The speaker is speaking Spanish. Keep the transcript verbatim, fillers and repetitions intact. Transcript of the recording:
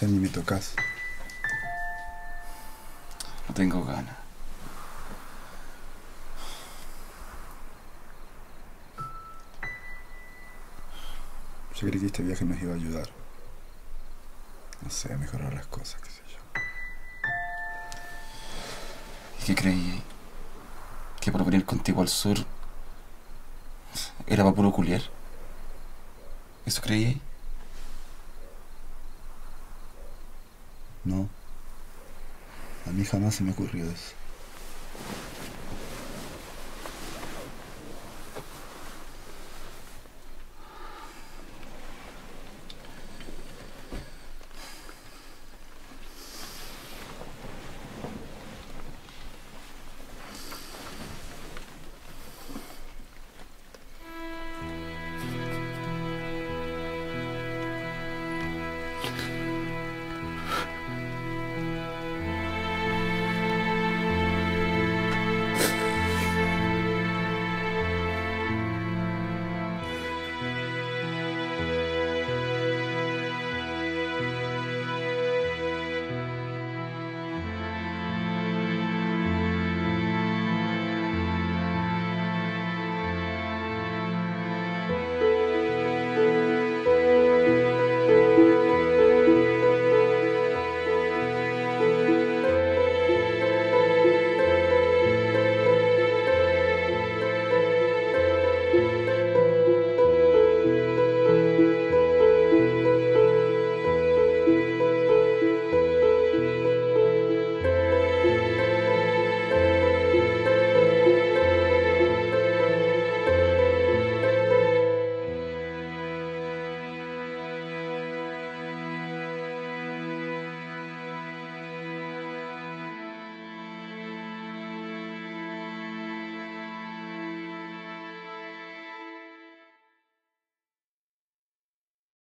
Ya ni me tocas. No tengo ganas. Yo creí que este viaje nos iba a ayudar. No sé, a mejorar las cosas, qué sé yo. ¿Y qué creí? ¿Que por venir contigo al sur era para puro culiar? ¿Eso creí? No. A mí jamás se me ocurrió eso.